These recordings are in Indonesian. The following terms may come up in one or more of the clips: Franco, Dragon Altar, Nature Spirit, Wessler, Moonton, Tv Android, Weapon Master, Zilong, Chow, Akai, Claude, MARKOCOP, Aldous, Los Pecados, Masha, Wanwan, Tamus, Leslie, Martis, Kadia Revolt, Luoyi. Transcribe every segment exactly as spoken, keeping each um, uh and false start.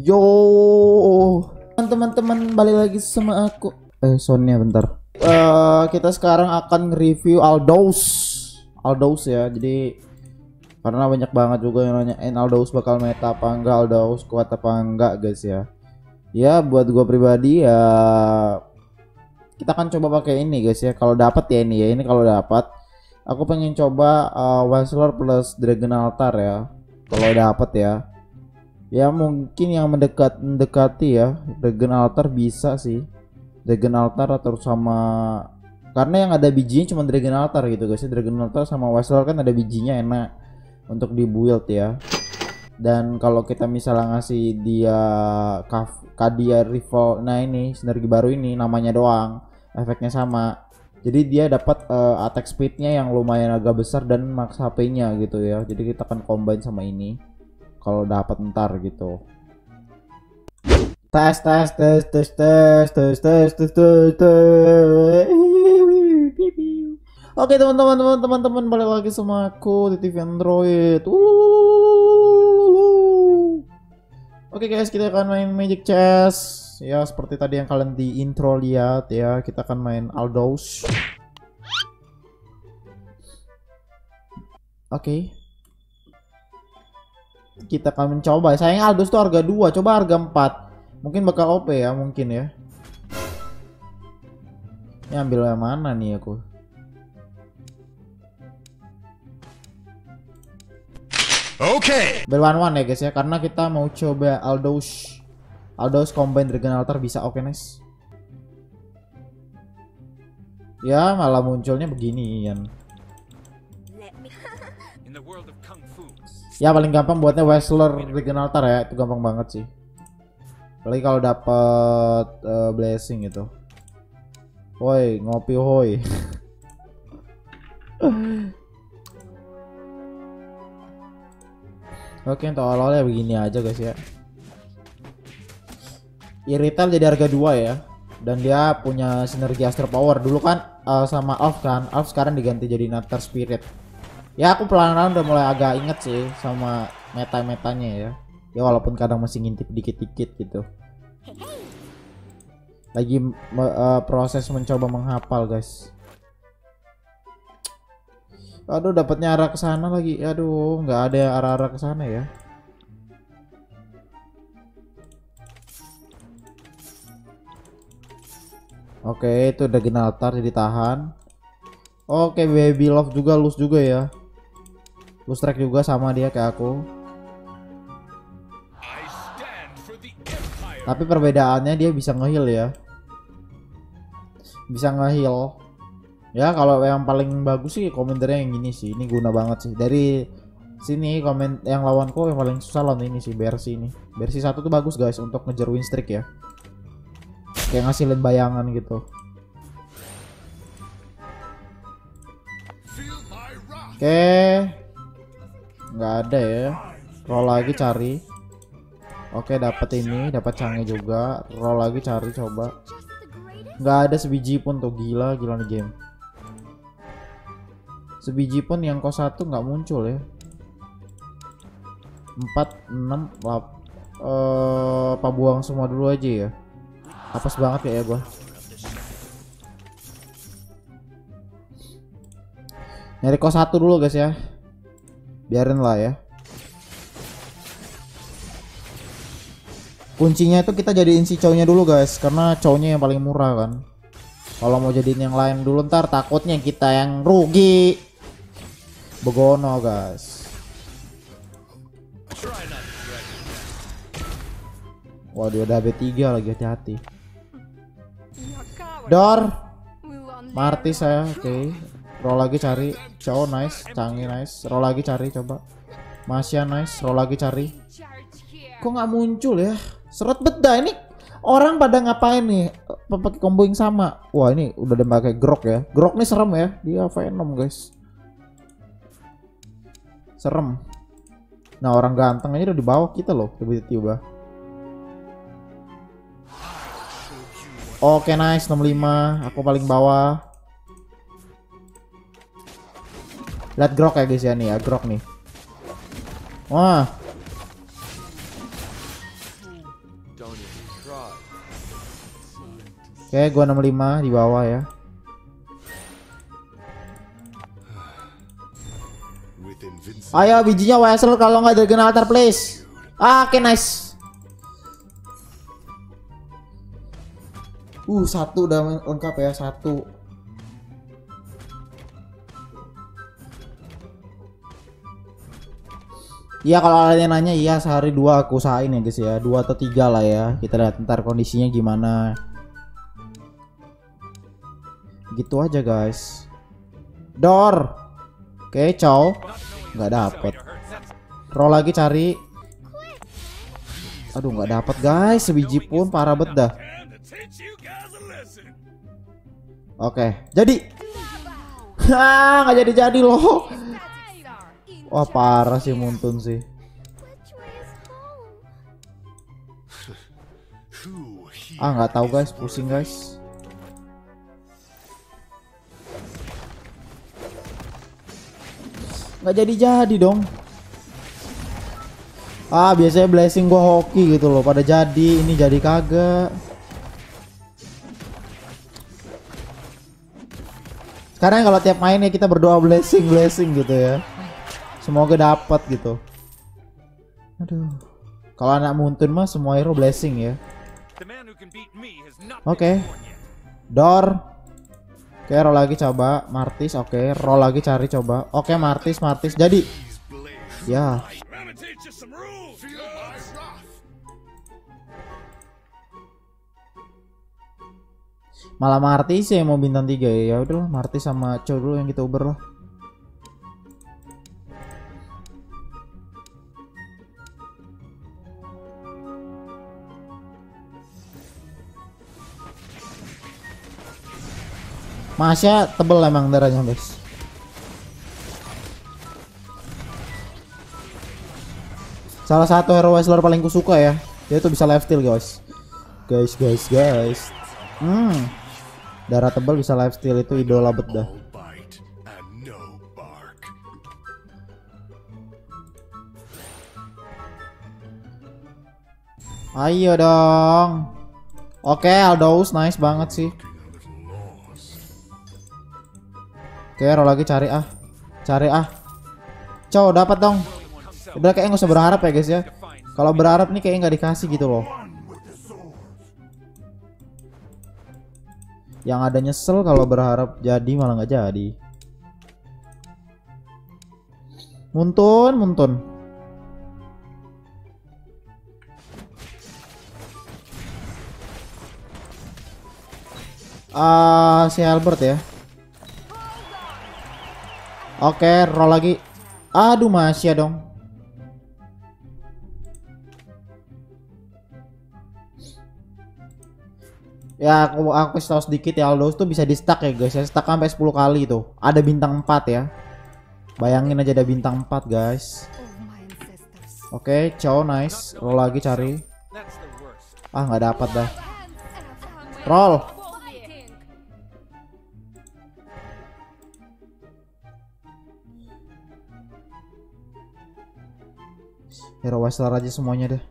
Yo, teman-teman, balik lagi sama aku. Eh, soundnya bentar. Uh, kita sekarang akan review Aldous. Aldous ya. Jadi karena banyak banget juga yang nanyain Aldous bakal meta apa enggak, Aldous kuat apa enggak, guys ya. Ya, buat gua pribadi ya, kita akan coba pakai ini, guys ya. Kalau dapat ya ini ya. Ini kalau dapat. Aku pengen coba uh, Wessler plus Dragon Altar ya. Kalau dapat ya. Ya mungkin yang mendekat mendekati ya Dragon Altar bisa sih. Dragon Altar atau sama, karena yang ada bijinya cuma Dragon Altar gitu guys. Dragon Altar sama Wessler kan ada bijinya, enak untuk dibuild ya. Dan kalau kita misalnya ngasih dia Kadia Revolt, nah ini sinergi baru ini, namanya doang, efeknya sama. Jadi dia dapat uh, attack speednya yang lumayan agak besar dan max H P-nya gitu ya. Jadi kita akan combine sama ini kalau dapat ntar gitu. Tes tes tes tes tes tes tes tes tes tes. Oke teman-teman teman-teman teman-teman balik lagi sama aku di T V Android. Oke guys, kita akan main Magic Chess. Ya seperti tadi yang kalian di intro lihat ya, kita akan main Aldous. Oke okay. Kita akan mencoba. Sayang Aldous tuh harga dua, coba harga empat. Mungkin bakal O P ya, mungkin ya. Ini ambil yang mana nih aku? Oke okay. Ambil Wanwan ya guys ya, karena kita mau coba Aldous Aldous combine Dragon Altar bisa. Oke okay, nice. Ya malah munculnya beginian. Ya paling gampang buatnya Wessler Dragon Altar ya, itu gampang banget sih. Apalagi kalau dapat uh, blessing gitu. Woi ngopi woi. Oke okay, untuk awal-awalnya begini aja guys ya. Retail jadi harga dua ya, dan dia punya sinergi Astro Power dulu kan uh, sama Alf kan. Alf sekarang diganti jadi Nature Spirit ya. Aku pelan-pelan udah mulai agak inget sih sama meta-metanya ya, ya walaupun kadang masih ngintip dikit-dikit gitu. Lagi me uh, proses mencoba menghafal guys. Aduh dapatnya arah ke sana lagi. Aduh nggak ada arah-arah ke sana ya. Oke okay, itu Dragon Altar jadi tahan. Oke okay, baby love juga lose juga ya. Lose track juga sama dia kayak aku. Tapi perbedaannya dia bisa nge-heal ya. Bisa nge-heal. Ya kalau yang paling bagus sih komentarnya yang gini sih. Ini guna banget sih. Dari sini komen yang lawanku yang paling susah lawan ini sih, B R C ini. B R C satu tuh bagus guys untuk ngejar win streak ya. Kayak ngasilin bayangan gitu. Oke okay. Nggak ada ya. Roll lagi cari. Oke okay, dapat ini, dapat canggih juga. Roll lagi cari coba. Nggak ada sebiji pun tuh, gila gila nih game. Sebiji pun yang kos satu nggak muncul ya. empat enam eh apa buang semua dulu aja ya. Apes banget ya, ya gua. Nyari kos satu dulu guys ya. Biarin lah ya. Kuncinya itu kita jadiin si cownya dulu guys, karena cownya yang paling murah kan. Kalau mau jadiin yang lain dulu ntar takutnya kita yang rugi. Begono guys. Waduh ada B tiga lagi, hati-hati. Dor Martis saya, oke okay. Roll lagi cari. Chow nice, canggih nice. Roll lagi cari coba. Masha nice, roll lagi cari. Kok nggak muncul ya? Seret beda ini. Orang pada ngapain nih? Pakai combo yang sama. Wah ini udah ada pakai grok ya. Grok nih serem ya, dia Venom guys. Serem. Nah orang ganteng aja udah di bawah kita loh, tiba-tiba. Oke okay, nice enam puluh lima, aku paling bawah. Lihat grok ya guys ya, nih ya grok nih. Wah Oke, gua enam puluh lima di bawah ya. Ayo bijinya Wessler kalau nggak Dragon Altar please. Ah, oke, okay, nice. Uh, satu udah lengkap ya, satu. Iya, kalau kalian nanya, iya sehari dua aku usahain ya guys ya, dua atau tiga lah ya. Kita lihat ntar kondisinya gimana. Gitu aja guys. Door. Oke, Chow. Nggak dapet. Roll lagi cari. Aduh, nggak dapet guys. Sebiji pun parah bet dah. Oke, jadi. Hah, nggak jadi-jadi loh. Wah, parah sih Moonton sih. Ah, nggak tahu guys, pusing guys. Nggak jadi-jadi dong. Ah, biasanya blessing gua hoki gitu loh, pada jadi, ini jadi kagak. Sekarang kalau tiap main ya kita berdoa blessing blessing gitu ya. Semoga dapat gitu. Aduh. Kalau anak Moonton mah semua hero blessing ya. Oke. Okay. Door. Oke, okay, roll lagi coba Martis. Oke, okay. Roll lagi cari coba. Oke, okay, Martis, Martis. Jadi. Ya. Malah Martis yang mau bintang tiga ya. Ya udahlah, Martis sama Chow dulu yang kita uber lah. Masha tebel emang darahnya guys. Salah satu hero Wessler paling kusuka ya. Dia tuh bisa life steal guys. Guys guys guys. Hmm. Darah tebel bisa life steal itu idola bet dah. Ayo dong. Oke, Aldous nice banget sih. Oke, roll lagi cari ah. Cari ah. Chow dapat dong. Udah kayak nggak usah berharap ya guys ya. Kalau berharap nih kayaknya nggak dikasih gitu loh. Yang ada nyesel kalau berharap jadi malah nggak jadi. Moonton, Moonton. Ah, uh, si Albert ya. Oke, okay, roll lagi. Aduh, Masya dong. Ya, aku aku tahu sedikit ya, Aldous tuh bisa di stuck ya guys. Ya, stuck sampai sepuluh kali tuh. Ada bintang empat ya. Bayangin aja ada bintang empat guys. Oke, okay, Chow nice. Roll lagi cari. Ah, nggak dapat dah. Roll. Hero Wessler aja semuanya deh.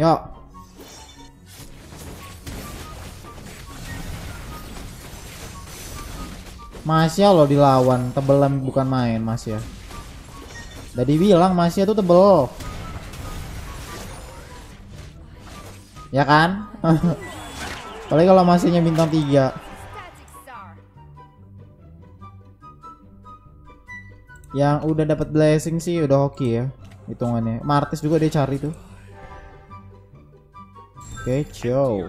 Yo. Masya lo dilawan, tebelan bukan main Masya. Tadi bilang Masya tuh tebel. Ya kan? Paling kalau Masyanya bintang tiga. Yang udah dapat blessing sih udah oke ya hitungannya. Martis juga dia cari tuh. Oke, okay, Chow.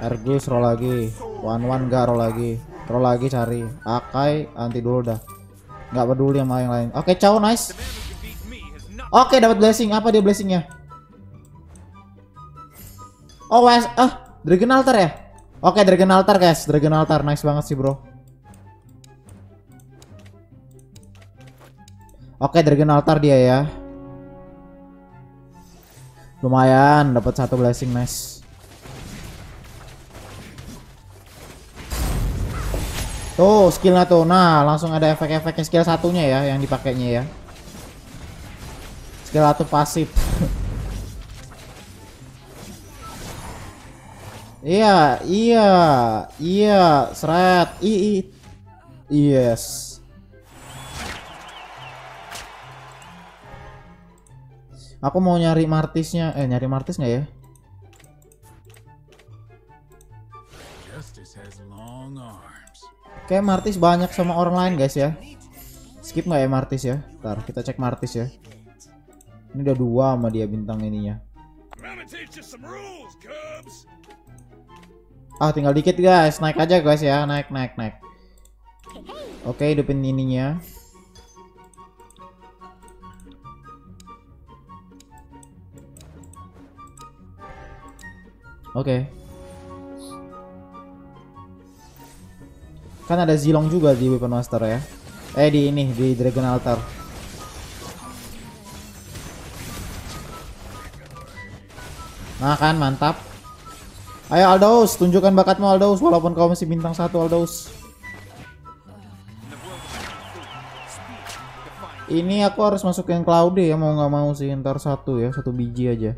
Ergus roll lagi. Wanwan gak roll lagi. Roll lagi cari. Akai anti dulu dah. Nggak peduli sama yang lain. Oke, okay, Chow nice. Oke, okay, dapat blessing. Apa dia blessingnya? Oh, Wes ah, Dragon Altar ya? Oke, okay, Dragon Altar guys. Dragon Altar nice banget sih, bro. Oke, Dragon Altar dia ya. Lumayan, dapat satu blessing nice. Tuh, skillnya tuh. Nah, langsung ada efek-efeknya skill satunya ya yang dipakainya ya. skill atau pasif. Iya, iya, iya, seret, i, yes. Aku mau nyari Martisnya, eh nyari Martis nggak ya? Kayak Martis banyak sama orang lain guys ya. Skip nggak ya Martis ya? Ntar kita cek Martis ya. Ini udah dua sama dia bintang ininya. Ah tinggal dikit guys, naik aja guys ya, naik naik naik. Oke hidupin ininya. Oke, okay. Kan ada Zilong juga di Weapon Master ya. Eh di ini di Dragon Altar. Nah kan mantap. Ayo Aldous, tunjukkan bakatmu Aldous, walaupun kau masih bintang satu Aldous. Ini aku harus masukin Claude ya, mau nggak mau sih ntar satu ya, satu biji aja.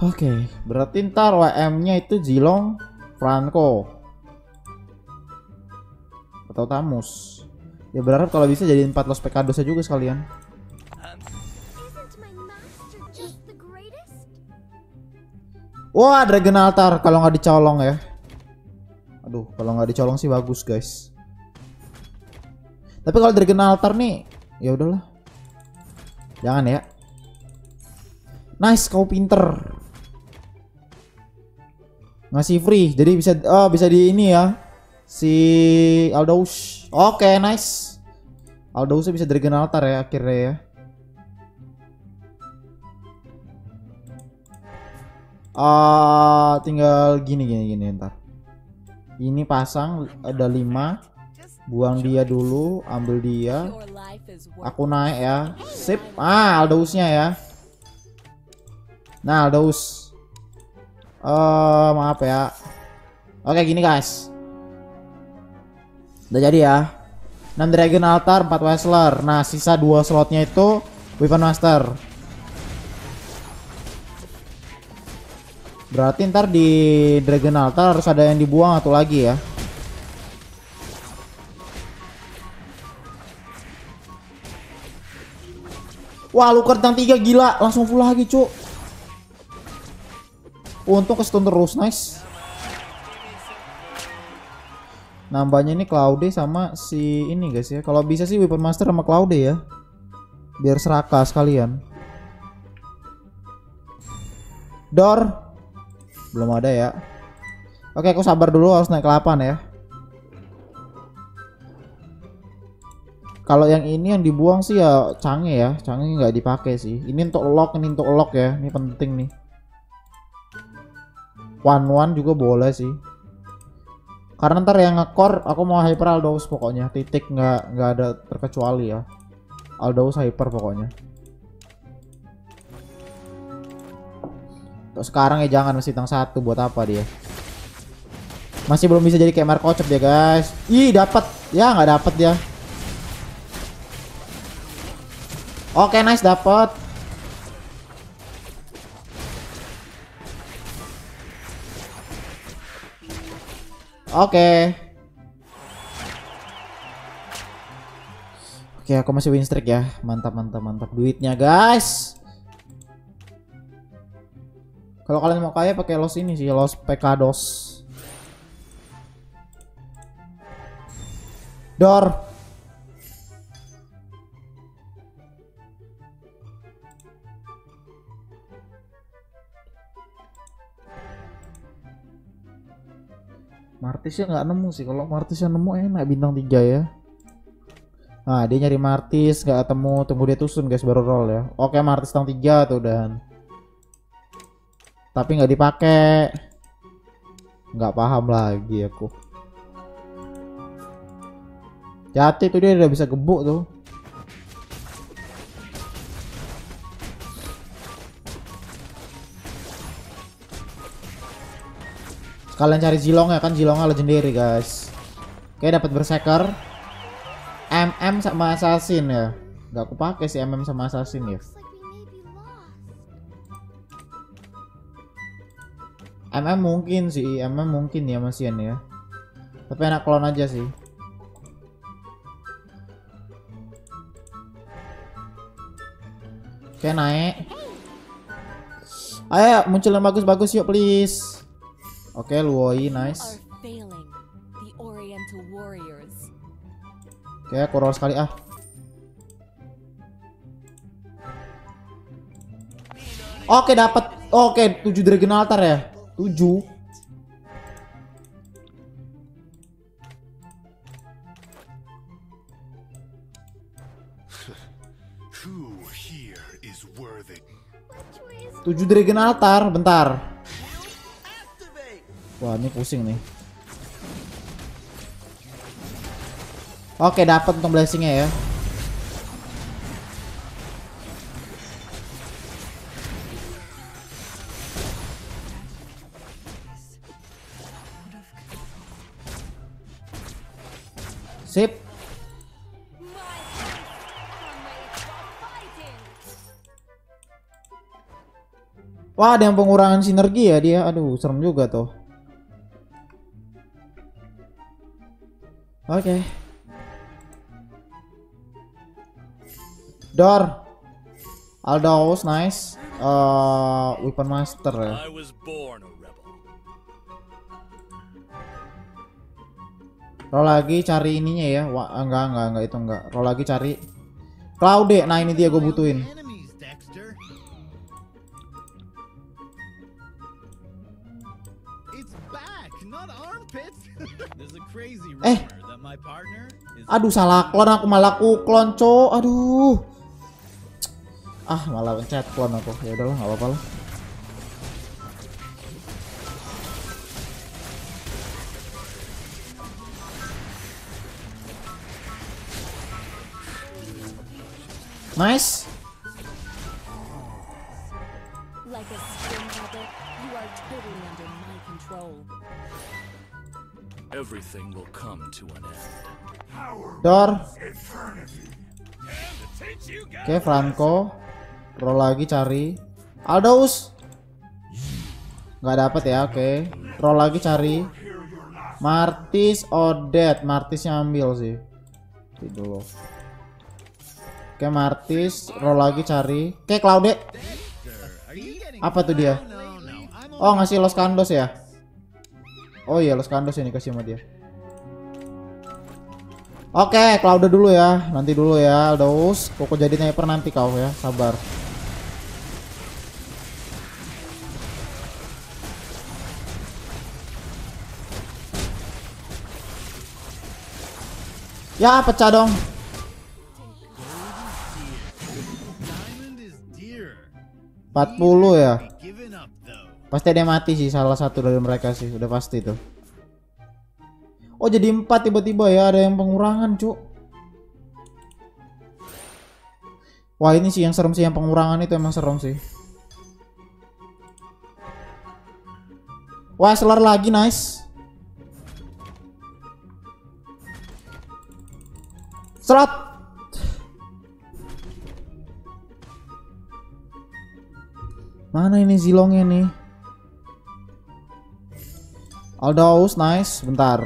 Oke, okay, berarti ntar W M-nya itu Zilong, Franco, atau Tamus. Ya berharap kalau bisa jadi empat Los Pecados juga sekalian. Wah, Dragon Altar kalau nggak dicolong ya. Aduh, kalau nggak dicolong sih bagus guys. Tapi kalau Dragon Altar nih, ya udahlah. Jangan ya. Nice, kau pinter. Ngasih free, jadi bisa, oh bisa di ini ya, si Aldous. Oke, okay, nice. Aldousnya bisa Dragon Altar ya akhirnya ya. Uh, tinggal gini gini gini ntar. Ini pasang ada lima, buang dia dulu, ambil dia. Aku naik ya, sip. Ah, Aldousnya ya. Nah, Aldous. Uh, maaf ya. Oke gini guys, udah jadi ya. enam Dragon Altar, empat Wessler. Nah sisa dua slotnya itu Weapon Master. Berarti ntar di Dragon Altar harus ada yang dibuang atau lagi ya. Wah lu kertang tiga gila, langsung full lagi cu. Untung ke stun terus, nice. Nambahnya ini Claude sama si ini guys ya. Kalau bisa sih Weapon Master sama Claude ya, biar seraka sekalian. Door belum ada ya. Oke aku sabar dulu, harus naik ke delapan ya. Kalau yang ini yang dibuang sih ya canggih ya, canggih nggak dipakai sih. Ini untuk lock, ini untuk lock ya, ini penting nih. Wanwan juga boleh sih, karena ntar yang nge-core aku mau hyper Aldous pokoknya, titik nggak nggak ada terkecuali ya. Aldous hyper pokoknya. Terus sekarang ya jangan, masih tang satu buat apa dia? Masih belum bisa jadi kayak Markocep ya guys. Ih dapat ya, nggak dapat ya. Oke nice, dapat. Oke okay. Oke okay, aku masih win streak ya. Mantap mantap mantap duitnya guys. Kalau kalian mau kaya pakai Los ini sih, Los Pecados. Door. Martisnya nggak nemu sih, kalau Martisnya nemu enak bintang tiga ya. Nah dia nyari Martis nggak ketemu, tunggu dia tusun guys baru roll ya. Oke Martis bintang tiga tuh dan, tapi nggak dipakai, nggak paham lagi aku. Jati tuh dia udah bisa gebuk tuh. Kalian cari Zilong ya, kan Zilongnya legendary guys. Oke dapat berserker, M M sama assassin ya. Gak aku pakai si M M sama Assassin ya. M M mungkin sih, M M mungkin ya masian ya. Tapi enak clone aja sih. Oke naik. Ayo muncul yang bagus-bagus yuk please. Oke Luoyi nice. Oke aku roll sekali ah. Oke dapat. Oke tujuh Dragon Altar ya. tujuh. tujuh Dragon Altar, bentar. Wah, ini pusing nih. Oke, dapat untuk blessingnya ya. Sip. Wah, ada yang pengurangan sinergi ya dia. Aduh, serem juga tuh. Oke. Okay. Door. Aldous, nice. Uh, Weapon Master ya. Roll lagi cari ininya ya. Wah, enggak enggak enggak itu enggak. Roll lagi cari Claude. Nah, ini dia gue butuhin. Eh. Aduh, salah klon aku, malah aku klon, co. Aduh. Ah, malah pencet klon aku. Ya udahlah, enggak apa-apa lah. Nice. Like a spring bubble, you are totally under my control. Everything will come to an end. Door. Oke, okay, Franco. Roll lagi cari Aldous. Nggak dapat ya, oke. Okay. Roll lagi cari Martis Odet. Martisnya ambil sih. Tidur. Oke okay, Martis, roll lagi cari. Oke okay, Claude. Apa tuh dia? Oh ngasih Los Pecados ya? Oh iya Los Pecados ini kasih sama dia. Oke okay, Claude dulu ya, nanti dulu ya Aldous. Koko jadi sniper nanti kau ya, sabar. Ya pecah dong. empat puluh ya. Pasti ada yang mati sih, salah satu dari mereka sih, udah pasti tuh. Oh jadi empat tiba-tiba ya, ada yang pengurangan cu. Wah ini sih yang serem sih, yang pengurangan itu emang serem sih. Wessler lagi nice. Slot. Mana ini Zilongnya nih? Aldous nice, bentar.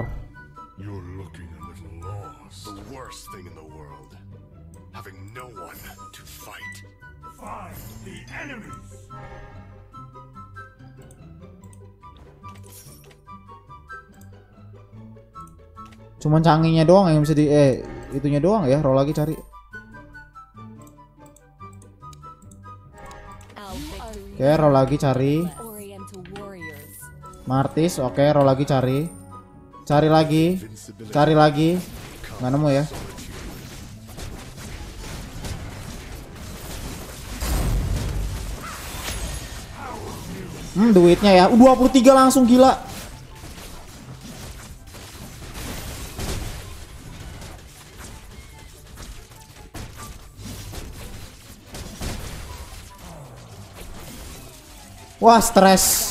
Cuman canggihnya doang yang bisa di eh itunya doang ya, roll lagi cari. Oke, okay, roll lagi cari Martis, oke okay, roll lagi cari. Cari lagi. Cari lagi. Nggak nemu ya. Hmm, duitnya ya. dua puluh tiga langsung gila. Wah, stres.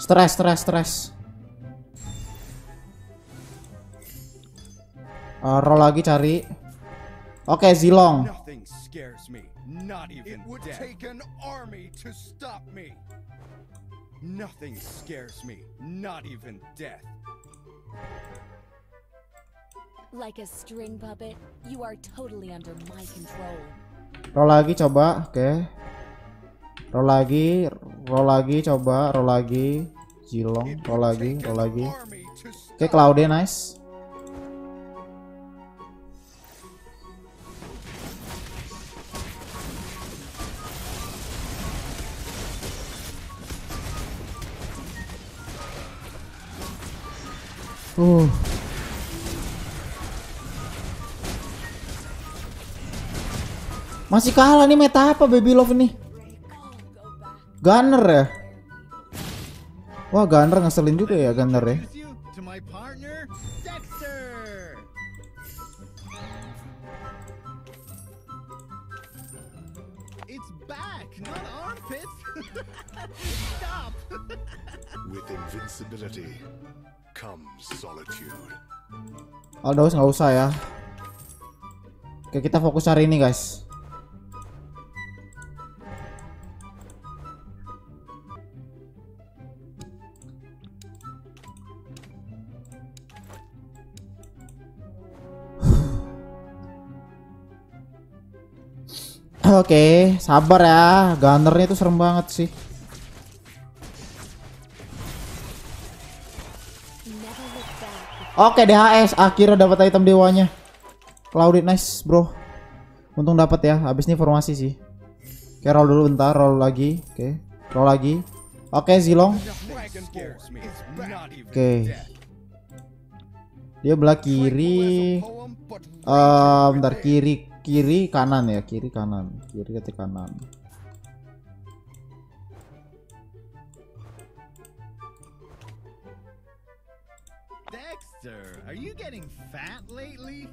Stres, stres, stres. Uh, roll lagi cari. Oke, okay, Zilong. Like a string puppet, you are totally under my control. Roll lagi coba, oke. Okay. Roll lagi, roll lagi coba, roll lagi. Zilong, roll lagi, roll lagi. Oke, okay, Claude, nice. Uh. Masih kalah nih, meta apa baby love ini? Gunner ya? Wah, Gunner ngeselin juga ya, Gunner ya. Aldous nggak usah ya. Oke, kita fokus hari ini guys. Oke, okay, sabar ya. Gunnernya itu serem banget sih. Oke, okay, D H S akhirnya dapat item dewanya. Claudit, nice bro. Untung dapat ya. Habis ini formasi sih. Oke, okay, roll dulu bentar, roll lagi. Oke, okay, roll lagi. Oke, okay, Zilong. Oke. Okay. Dia belah kiri. Uh, bentar, kiri. Kiri kanan ya, kiri kanan, kiri ke kanan. Dexter, are you getting fat lately?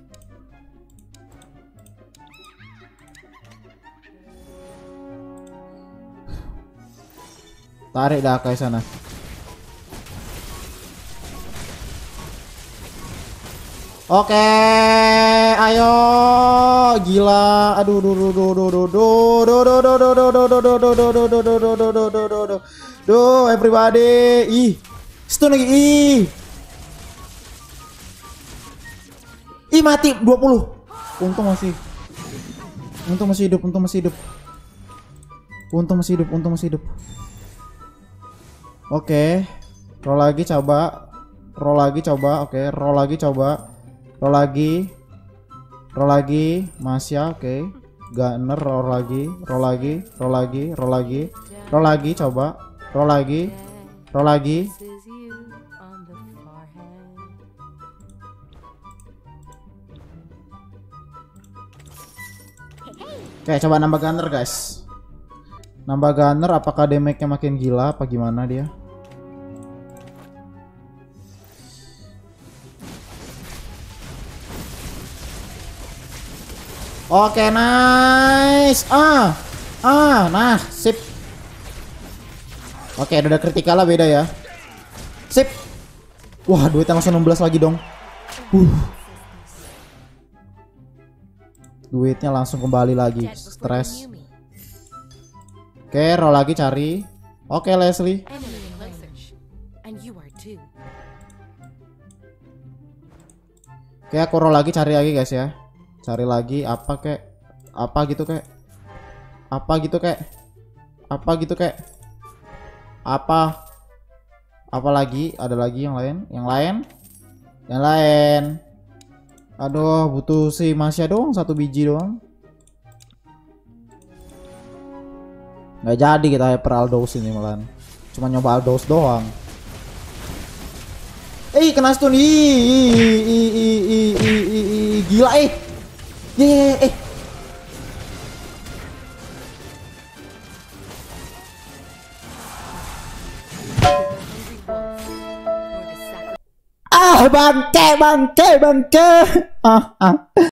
Tarik dah ke sana. Oke, okay, ayo, gila, aduh, do do do do do do do do do do do do do do do do do do everybody, ih, stun lagi, ih, ih mati, dua puluh, untung masih, untung masih hidup, untung masih hidup, untung masih hidup, untung masih hidup. Oke, roll lagi coba, roll lagi coba, oke, roll lagi coba. Roll lagi, roll lagi, Masha, oke, okay. Gunner, roll lagi, roll lagi, roll lagi, roll lagi, roll lagi, coba, roll lagi, roll lagi. Oke, okay, coba nambah gunner guys. Nambah gunner, apakah damage-nya makin gila apa gimana dia? Oke, okay, nice. Ah, ah, nah, sip. Oke, okay, udah kritikal lah, beda ya. Sip. Wah, duitnya langsung enam belas lagi dong. Uh. Duitnya langsung kembali lagi. Stress. Oke, okay, roll lagi cari. Oke, okay, Leslie. Oke, okay, aku roll lagi cari lagi guys ya. Cari lagi apa kek, apa gitu kek, apa gitu kek, apa gitu kek, apa, apa lagi, ada lagi yang lain, yang lain, yang lain. Aduh, butuh si Masya doang, satu biji doang. Nggak jadi kita hyper Aldous ini malahan, cuma nyoba Aldous doang. Eh, kena stun, ih, ih, ih, ih, ih, ih, ih, ih, gila eh. Yeah, eh. Ah, bangke, bangke, bangke. Ah, ah.